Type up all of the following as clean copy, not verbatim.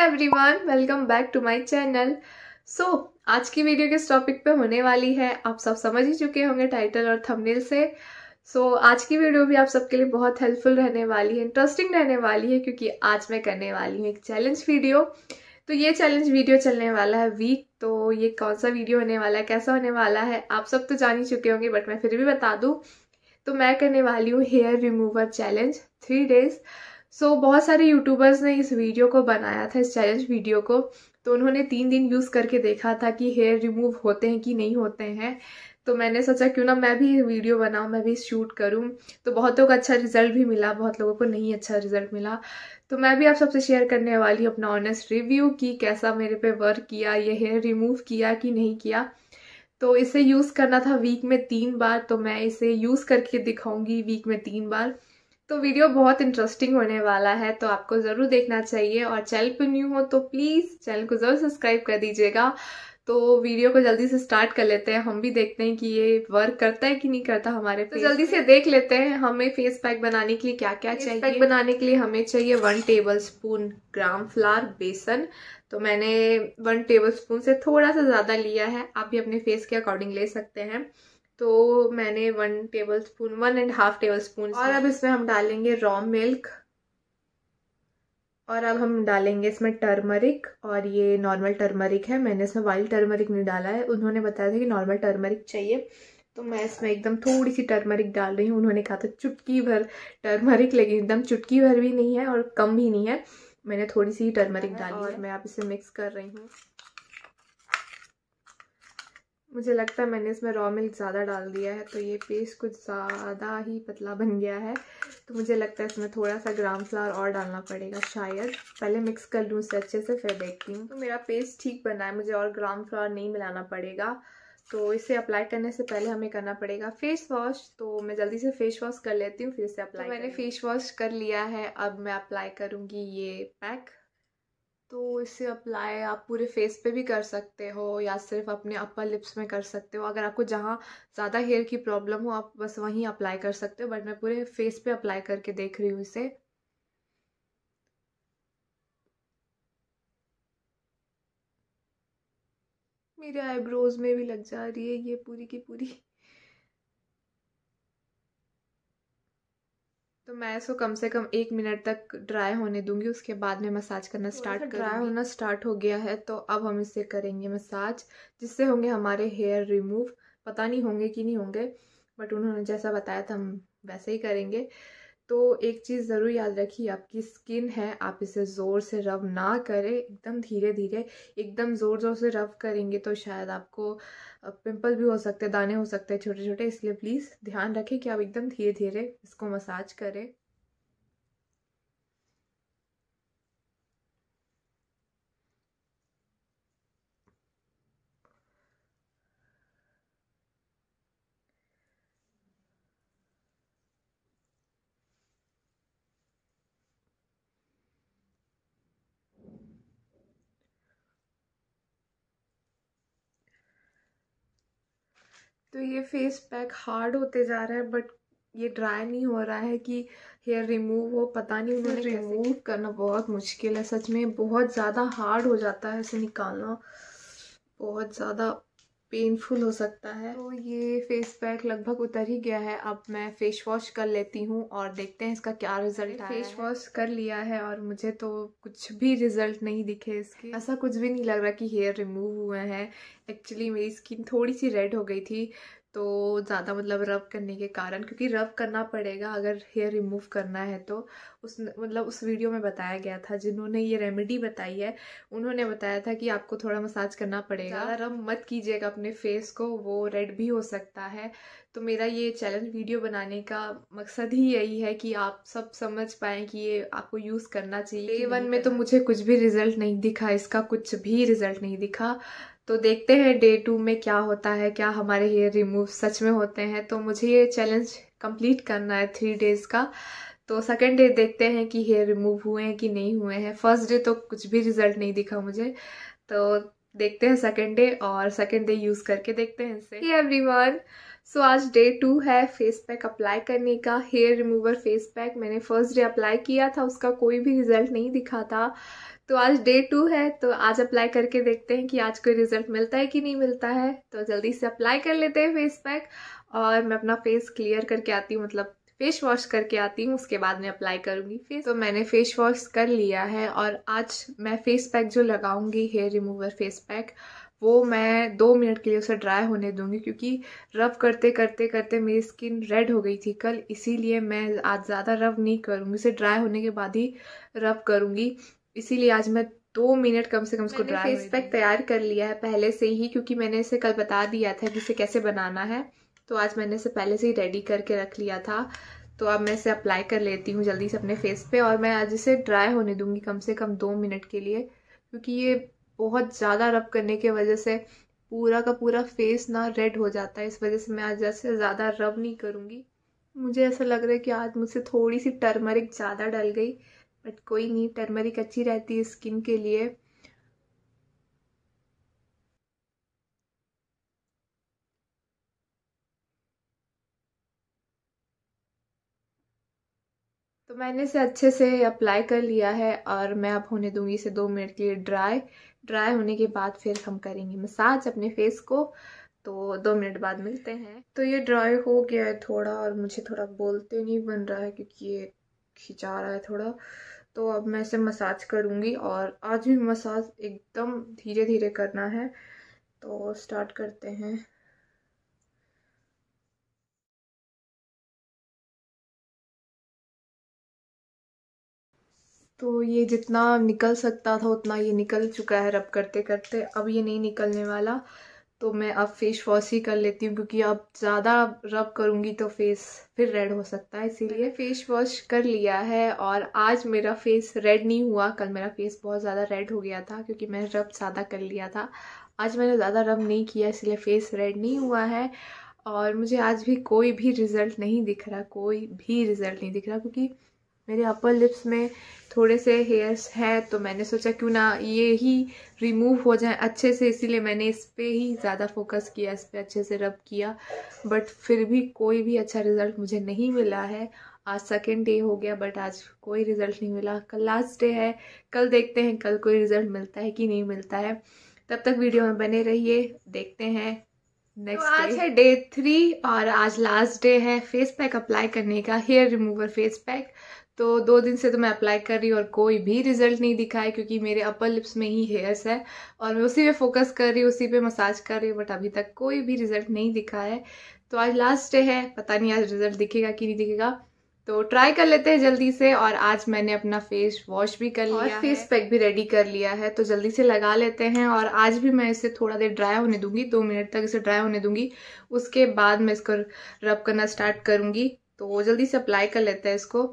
Everyone, welcome back to my channel. So आज की video किस टॉपिक पे होने वाली है आप सब समझ ही चुके होंगे टाइटल और थंबनेल से। आज की वीडियो भी आप सबके लिए बहुत हेल्पफुल रहने वाली है, इंटरेस्टिंग रहने वाली है, क्योंकि आज मैं करने वाली हूँ एक चैलेंज वीडियो। तो ये चैलेंज वीडियो चलने वाला है वीक। तो ये कौन सा वीडियो होने वाला है, कैसा होने वाला है, आप सब तो जान ही चुके होंगे, बट मैं फिर भी बता दूँ। तो मैं करने वाली हूँ hair remover challenge 3 days. So बहुत सारे यूट्यूबर्स ने इस वीडियो को बनाया था, इस चैलेंज वीडियो को। तो उन्होंने 3 दिन यूज़ करके देखा था कि हेयर रिमूव होते हैं कि नहीं होते हैं। तो मैंने सोचा क्यों ना मैं भी वीडियो बनाऊं, मैं भी शूट करूं। तो बहुत लोगों को अच्छा रिजल्ट भी मिला, बहुत लोगों को नहीं अच्छा रिजल्ट मिला। तो मैं भी आप सबसे शेयर करने वाली हूँ अपना ऑनेस्ट रिव्यू कि कैसा मेरे पे वर्क किया, ये हेयर रिमूव किया कि नहीं किया। तो इसे यूज़ करना था वीक में 3 बार, तो मैं इसे यूज़ करके दिखाऊंगी वीक में 3 बार। तो वीडियो बहुत इंटरेस्टिंग होने वाला है, तो आपको ज़रूर देखना चाहिए। और चैनल पर न्यू हो तो प्लीज़ चैनल को ज़रूर सब्सक्राइब कर दीजिएगा। तो वीडियो को जल्दी से स्टार्ट कर लेते हैं, हम भी देखते हैं कि ये वर्क करता है कि नहीं करता हमारे पे। तो जल्दी से देख लेते हैं हमें फेस पैक बनाने के लिए क्या क्या चाहिए। फेस पैक बनाने के लिए हमें चाहिए 1 टेबलस्पून ग्राम फ्लावर बेसन। तो मैंने 1 टेबलस्पून से थोड़ा सा ज़्यादा लिया है, आप भी अपने फेस के अकॉर्डिंग ले सकते हैं। तो मैंने 1 टेबलस्पून 1.5 टेबलस्पून। और अब इसमें हम डालेंगे रॉ मिल्क, और अब हम डालेंगे इसमें टर्मरिक, और ये नॉर्मल टर्मरिक है, मैंने इसमें वाइल्ड टर्मरिक नहीं डाला है। उन्होंने बताया था कि नॉर्मल टर्मरिक चाहिए, तो मैं इसमें एकदम थोड़ी सी टर्मरिक डाल रही हूँ। उन्होंने कहा था चुटकी भर टर्मरिक, लेकिन एकदम चुटकी भर भी नहीं है और कम भी नहीं है, मैंने थोड़ी सी टर्मरिक डाली और मैं आप इसे मिक्स कर रही हूँ। मुझे लगता है मैंने इसमें रॉ मिल्क ज़्यादा डाल दिया है, तो ये पेस्ट कुछ ज़्यादा ही पतला बन गया है। तो मुझे लगता है इसमें थोड़ा सा ग्राम फ्लावर और डालना पड़ेगा शायद। पहले मिक्स कर लूँ इसे अच्छे से, फिर देखती हूँ। तो मेरा पेस्ट ठीक बना है, मुझे और ग्राम फ्लावर नहीं मिलाना पड़ेगा। तो इसे अप्लाई करने से पहले हमें करना पड़ेगा फेस वॉश। तो मैं जल्दी से फेस वॉश कर लेती हूँ, फिर इसे अप्लाई। मैंने फेस वॉश कर लिया है, अब मैं अप्लाई करूँगी ये पैक। तो इसे अप्लाई आप पूरे फेस पे भी कर सकते हो या सिर्फ अपने अपर लिप्स में कर सकते हो। अगर आपको जहाँ ज़्यादा हेयर की प्रॉब्लम हो आप बस वहीं अप्लाई कर सकते हो, बट मैं पूरे फेस पे अप्लाई करके देख रही हूँ इसे। मेरे आईब्रोज में भी लग जा रही है ये पूरी की पूरी। तो मैं इसको कम से कम 1 मिनट तक ड्राई होने दूंगी, उसके बाद में मसाज करना स्टार्ट करूंगी। ड्राई होना स्टार्ट हो गया है, तो अब हम इसे करेंगे मसाज, जिससे होंगे हमारे हेयर रिमूव। पता नहीं होंगे कि नहीं होंगे, बट उन्होंने जैसा बताया था हम वैसे ही करेंगे। तो एक चीज़ ज़रूर याद रखिए, आपकी स्किन है, आप इसे ज़ोर से रब ना करें, एकदम धीरे धीरे, एकदम ज़ोर ज़ोर से रब करेंगे तो शायद आपको पिंपल भी हो सकते हैं, दाने हो सकते हैं छोटे छोटे। इसलिए प्लीज़ ध्यान रखें कि आप एकदम धीरे धीरे इसको मसाज करें। तो ये फेस पैक हार्ड होते जा रहा है, बट ये ड्राई नहीं हो रहा है कि हेयर रिमूव हो, पता नहीं। उन्होंने रिमूव करना बहुत मुश्किल है, सच में बहुत ज़्यादा हार्ड हो जाता है, इसे निकालना बहुत ज़्यादा पेनफुल हो सकता है। तो ये फेस पैक लगभग उतर ही गया है, अब मैं फेस वॉश कर लेती हूँ और देखते हैं इसका क्या रिजल्ट आया। फेस वॉश कर लिया है और मुझे तो कुछ भी रिजल्ट नहीं दिखे इसके, ऐसा कुछ भी नहीं लग रहा कि हेयर रिमूव हुए हैं। एक्चुअली मेरी स्किन थोड़ी सी रेड हो गई थी, तो ज़्यादा मतलब रब करने के कारण, क्योंकि रब करना पड़ेगा अगर हेयर रिमूव करना है तो। उस मतलब उस वीडियो में बताया गया था, जिन्होंने ये रेमेडी बताई है उन्होंने बताया था कि आपको थोड़ा मसाज करना पड़ेगा, ज़्यादा रब मत कीजिएगा अपने फेस को, वो रेड भी हो सकता है। तो मेरा ये चैलेंज वीडियो बनाने का मकसद ही यही है कि आप सब समझ पाएँ कि ये आपको यूज़ करना चाहिए। डे 1 में तो मुझे कुछ भी रिजल्ट नहीं दिखा, इसका कुछ भी रिजल्ट नहीं दिखा। तो देखते हैं डे 2 में क्या होता है, क्या हमारे हेयर रिमूव सच में होते हैं। तो मुझे ये चैलेंज कंप्लीट करना है 3 डेज़ का। तो 2nd डे देखते हैं कि हेयर रिमूव हुए हैं कि नहीं हुए हैं। 1st डे तो कुछ भी रिजल्ट नहीं दिखा मुझे, तो देखते हैं 2nd डे, और 2nd डे यूज़ करके देखते हैं इसे। हे एवरीवन, सो आज डे 2 है फेस पैक अप्लाई करने का, हेयर रिमूवर फेस पैक। मैंने 1st डे अप्लाई किया था, उसका कोई भी रिजल्ट नहीं दिखा था। तो आज डे 2 है, तो आज अप्लाई करके देखते हैं कि आज कोई रिजल्ट मिलता है कि नहीं मिलता है। तो जल्दी से अप्लाई कर लेते हैं फेस पैक, और मैं अपना फेस क्लियर करके आती हूँ, मतलब फेस वॉश करके आती हूँ, उसके बाद मैं अप्लाई करूँगी फेस। तो मैंने फेस वॉश कर लिया है, और आज मैं फेस पैक जो लगाऊंगी, हेयर रिमूवर फेस पैक, वो मैं 2 मिनट के लिए उसे ड्राई होने दूंगी, क्योंकि रब करते करते करते मेरी स्किन रेड हो गई थी कल, इसीलिए मैं आज ज़्यादा रब नहीं करूँगी, उसे ड्राई होने के बाद ही रब करूँगी। इसीलिए आज मैं 2 मिनट कम से कम उसको ड्राई। फेस पैक तैयार कर लिया है पहले से ही, क्योंकि मैंने इसे कल बता दिया था कि इसे कैसे बनाना है, तो आज मैंने इसे पहले से ही रेडी करके रख लिया था। तो अब मैं इसे अप्लाई कर लेती हूँ जल्दी से अपने फेस पे, और मैं आज इसे ड्राई होने दूंगी कम से कम 2 मिनट के लिए, क्योंकि ये बहुत ज़्यादा रब करने की वजह से पूरा का पूरा फेस ना रेड हो जाता है। इस वजह से मैं आज जैसे ज़्यादा रब नहीं करूँगी। मुझे ऐसा लग रहा है कि आज मुझसे थोड़ी सी टर्मरिक ज़्यादा डल गई, बट कोई नहीं, टर्मरिक अच्छी रहती है स्किन के लिए। तो मैंने इसे अच्छे से अप्लाई कर लिया है, और मैं अब होने दूंगी इसे 2 मिनट के लिए ड्राई होने के बाद फिर हम करेंगे मसाज अपने फेस को। तो 2 मिनट बाद मिलते हैं। तो ये ड्राई हो गया है थोड़ा, और मुझे थोड़ा बोलते नहीं बन रहा है क्योंकि ये खिंचा रहा है थोड़ा। तो अब मैं इसे मसाज करूँगी, और आज भी मसाज एकदम धीरे धीरे करना है। तो स्टार्ट करते हैं। तो ये जितना निकल सकता था उतना ये निकल चुका है रब करते करते, अब ये नहीं निकलने वाला। तो मैं अब फेस वॉश ही कर लेती हूँ, क्योंकि अब ज़्यादा रब करूँगी तो फेस फिर रेड हो सकता है, इसीलिए फेस वॉश कर लिया है। और आज मेरा फेस रेड नहीं हुआ, कल मेरा फेस बहुत ज़्यादा रेड हो गया था क्योंकि मैंने रब ज़्यादा कर लिया था। आज मैंने ज़्यादा रब नहीं किया, इसलिए फेस रेड नहीं हुआ है। और मुझे आज भी कोई भी रिज़ल्ट नहीं दिख रहा, क्योंकि मेरे अपर लिप्स में थोड़े से हेयर्स हैं, तो मैंने सोचा क्यों ना ये ही रिमूव हो जाए अच्छे से, इसीलिए मैंने इस पे ही ज़्यादा फोकस किया, इस पे अच्छे से रब किया। बट फिर भी कोई भी अच्छा रिज़ल्ट मुझे नहीं मिला है। आज 2nd डे हो गया, बट आज कोई रिज़ल्ट नहीं मिला। कल लास्ट डे है, कल देखते हैं कल कोई रिज़ल्ट मिलता है कि नहीं मिलता है। तब तक वीडियो में बने रहिए, देखते हैं नेक्स्ट। तो आज है डे 3, और आज लास्ट डे है फेस पैक अप्लाई करने का, हेयर रिमूवर फेस पैक। तो 2 दिन से तो मैं अप्लाई कर रही हूँ, और कोई भी रिजल्ट नहीं दिखा है, क्योंकि मेरे अपर लिप्स में ही हेयर्स है, और मैं उसी पे फोकस कर रही हूँ, उसी पे मसाज कर रही हूँ, बट अभी तक कोई भी रिजल्ट नहीं दिखा है। तो आज लास्ट डे है, पता नहीं आज रिजल्ट दिखेगा कि नहीं दिखेगा, तो ट्राई कर लेते हैं जल्दी से। और आज मैंने अपना फेस वॉश भी कर लिया और फेस पैक भी रेडी कर लिया है, तो जल्दी से लगा लेते हैं। और आज भी मैं इसे थोड़ा देर ड्राई होने दूंगी, 2 मिनट तक इसे ड्राई होने दूंगी, उसके बाद मैं इसको रब करना स्टार्ट करूंगी। तो जल्दी से अप्लाई कर लेते हैं इसको।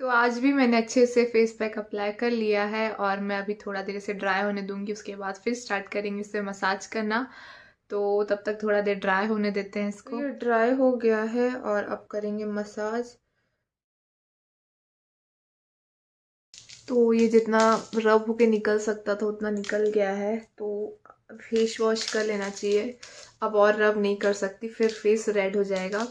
तो आज भी मैंने अच्छे से फेस पैक अप्लाई कर लिया है, और मैं अभी थोड़ा देर इसे ड्राई होने दूंगी, उसके बाद फिर स्टार्ट करेंगे इससे मसाज करना। तो तब तक थोड़ा देर ड्राई होने देते हैं इसको। ये ड्राई हो गया है, और अब करेंगे मसाज। तो ये जितना रब होके निकल सकता था उतना निकल गया है, तो फेस वॉश कर लेना चाहिए, अब और रब नहीं कर सकती, फिर फेस रेड हो जाएगा।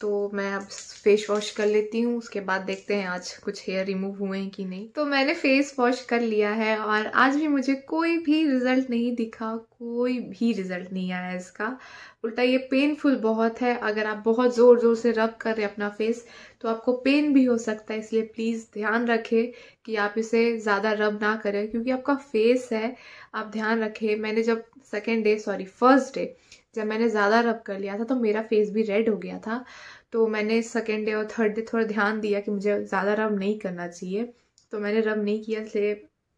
तो मैं अब फेस वॉश कर लेती हूँ, उसके बाद देखते हैं आज कुछ हेयर रिमूव हुए हैं कि नहीं। तो मैंने फेस वॉश कर लिया है, और आज भी मुझे कोई भी रिज़ल्ट नहीं दिखा, कोई भी रिज़ल्ट नहीं आया इसका। उल्टा ये पेनफुल बहुत है, अगर आप बहुत ज़ोर ज़ोर से रब कर रहे अपना फेस तो आपको पेन भी हो सकता है, इसलिए प्लीज़ ध्यान रखें कि आप इसे ज़्यादा रब ना करें, क्योंकि आपका फेस है, आप ध्यान रखें। मैंने जब 1st day, sorry 1st day जब मैंने ज़्यादा रब कर लिया था तो मेरा फेस भी रेड हो गया था, तो मैंने 2nd डे और 3rd डे थोड़ा ध्यान दिया कि मुझे ज़्यादा रब नहीं करना चाहिए, तो मैंने रब नहीं किया, इसलिए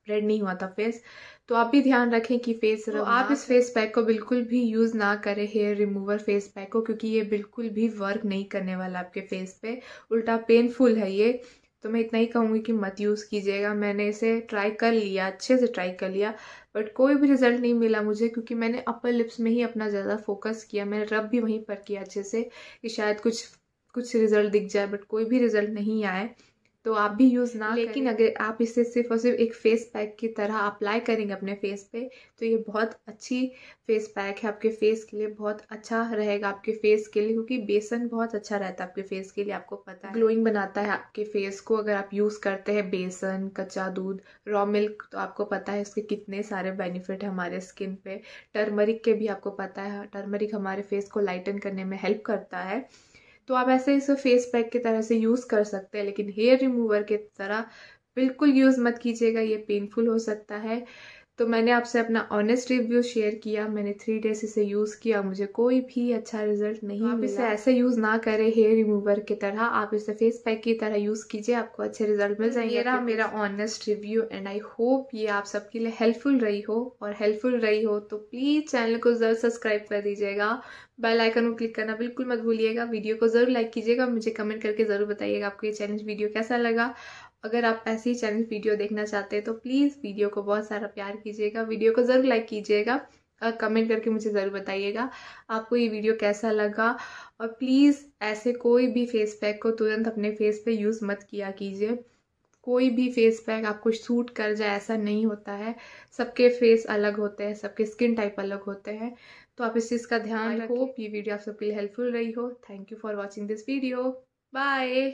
रेड नहीं हुआ था फेस। तो आप भी ध्यान रखें कि फेस रब, तो आप इस फेस पैक को बिल्कुल भी यूज़ ना करें, हेयर रिमूवर फेस पैक को, क्योंकि ये बिल्कुल भी वर्क नहीं करने वाला आपके फेस पे, उल्टा पेनफुल है ये। तो मैं इतना ही कहूँगी कि मत यूज़ कीजिएगा। मैंने इसे ट्राई कर लिया, अच्छे से ट्राई कर लिया, बट कोई भी रिज़ल्ट नहीं मिला मुझे, क्योंकि मैंने अपर लिप्स में ही अपना ज़्यादा फोकस किया, मैंने रब भी वहीं पर किया अच्छे से, कि शायद कुछ रिज़ल्ट दिख जाए, बट कोई भी रिज़ल्ट नहीं आए। तो आप भी यूज़ ना, लेकिन अगर आप इसे सिर्फ और सिर्फ एक फेस पैक की तरह अप्लाई करेंगे अपने फेस पे तो ये बहुत अच्छी फेस पैक है आपके फेस के लिए, बहुत अच्छा रहेगा आपके फेस के लिए, क्योंकि बेसन बहुत अच्छा रहता है आपके फेस के लिए, आपको पता है ग्लोइंग बनाता है आपके फेस को। अगर आप यूज़ करते हैं बेसन, कच्चा दूध, रॉ मिल्क, तो आपको पता है इसके कितने सारे बेनिफिट है हमारे स्किन पे। टर्मरिक के भी आपको पता है, टर्मरिक हमारे फेस को लाइटन करने में हेल्प करता है। तो आप ऐसे इसे फेस पैक की तरह से यूज़ कर सकते हैं, लेकिन हेयर रिमूवर की तरह बिल्कुल यूज़ मत कीजिएगा, ये पेनफुल हो सकता है। तो मैंने आपसे अपना ऑनेस्ट रिव्यू शेयर किया, मैंने 3 डेज इसे यूज़ किया, मुझे कोई भी अच्छा रिजल्ट नहीं मिला। आप इसे ऐसे यूज़ ना करें हेयर रिमूवर की तरह, आप इसे फेस पैक की तरह यूज़ कीजिए, आपको अच्छे रिजल्ट मिल जाएंगे। ये मेरा honest review and I hope ये आप सबके लिए हेल्पफुल रही हो, और हेल्पफुल रही हो तो प्लीज़ चैनल को ज़रूर सब्सक्राइब कर दीजिएगा, बेल आइकन को क्लिक करना बिल्कुल मत भूलिएगा, वीडियो को ज़रूर लाइक कीजिएगा, मुझे कमेंट करके ज़रूर बताइएगा आपको ये चैलेंज वीडियो कैसा लगा। अगर आप ऐसे ही चैलेंज वीडियो देखना चाहते हैं तो प्लीज़ वीडियो को बहुत सारा प्यार कीजिएगा, वीडियो को ज़रूर लाइक कीजिएगा और कमेंट करके मुझे ज़रूर बताइएगा आपको ये वीडियो कैसा लगा। और प्लीज़ ऐसे कोई भी फेस पैक को तुरंत अपने फेस पे यूज़ मत किया कीजिए, कोई भी फेस पैक आपको सूट कर जाए ऐसा नहीं होता है, सबके फेस अलग होते हैं, सबके स्किन टाइप अलग होते हैं, तो आप इस चीज़ का ध्यान रखो। ये वीडियो आप सबके लिए हेल्पफुल रही हो। Thank you for watching this video, bye.